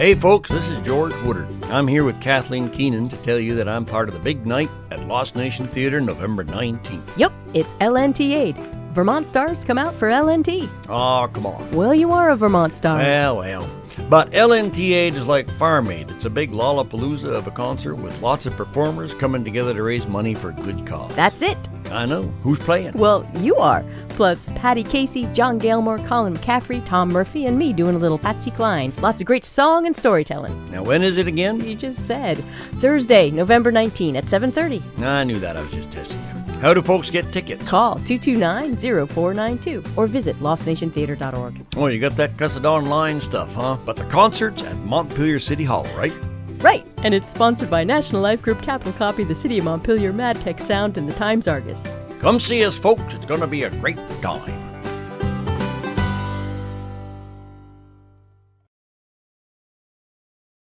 Hey folks, this is George Woodard. I'm here with Kathleen Keenan to tell you that I'm part of the big night at Lost Nation Theater November 19th. Yep, it's LNT8. Vermont stars come out for LNT. Aw, come on. Well, you are a Vermont star. Well. But LNT8 is like Farm Aid. It's a big Lollapalooza of a concert with lots of performers coming together to raise money for a good cause. That's it. I know. Who's playing? Well, you are. Plus, Patti Casey, Jon Gailmor, Colin McCaffrey, Tom Murphy, and me doing a little Patsy Cline. Lots of great song and storytelling. Now, when is it again? You just said. Thursday, November 19 at 7:30. I knew that. I was just testing you. How do folks get tickets? Call 229-0492 or visit lostnationtheater.org. Oh, you got that cussed online stuff, huh? But the concert's at Montpelier City Hall, right? Right, and it's sponsored by National Life Group, Capitol Copy, the City of Montpelier, Mad Tech Sound, and the Times Argus. Come see us, folks. It's going to be a great time.